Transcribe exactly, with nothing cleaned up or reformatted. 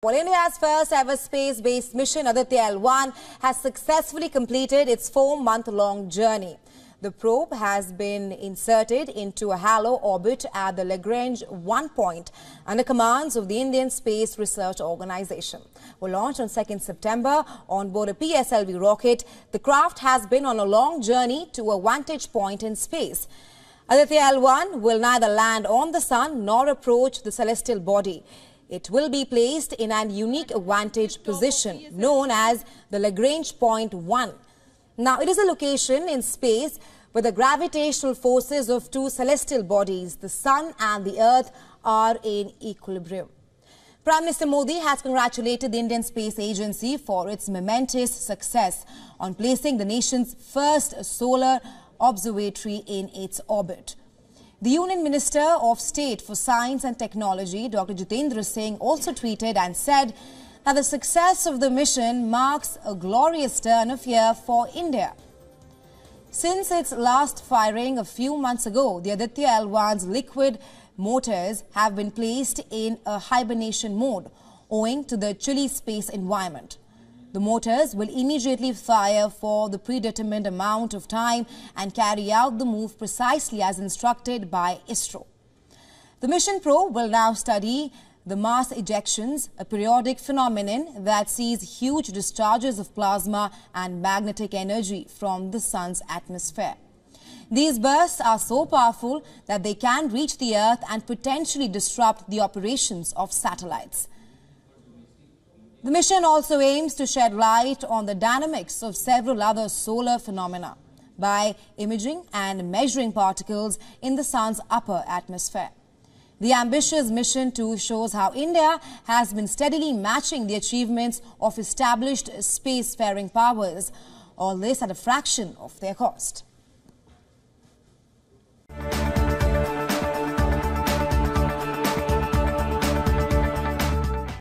Well, India's first ever space-based mission, Aditya L one, has successfully completed its four-month-long journey. The probe has been inserted into a halo orbit at the Lagrange one point under commands of the Indian Space Research Organization. Well, launched on second September on board a P S L V rocket, the craft has been on a long journey to a vantage point in space. Aditya L one will neither land on the sun nor approach the celestial body. It will be placed in an unique vantage position known as the Lagrange point one. Now, it is a location in space where the gravitational forces of two celestial bodies, the Sun and the Earth, are in equilibrium. Prime Minister Modi has congratulated the Indian Space Agency for its momentous success on placing the nation's first solar observatory in its orbit. The Union Minister of State for Science and Technology, Doctor Jitendra Singh, also tweeted and said that the success of the mission marks a glorious turn of year for India. Since its last firing a few months ago, the Aditya L one's liquid motors have been placed in a hibernation mode owing to the chilly space environment. The motors will immediately fire for the predetermined amount of time and carry out the move precisely as instructed by ISRO. The mission probe will now study the mass ejections, a periodic phenomenon that sees huge discharges of plasma and magnetic energy from the sun's atmosphere. These bursts are so powerful that they can reach the Earth and potentially disrupt the operations of satellites. The mission also aims to shed light on the dynamics of several other solar phenomena by imaging and measuring particles in the sun's upper atmosphere. The ambitious mission too shows how India has been steadily matching the achievements of established spacefaring powers, all this at a fraction of their cost.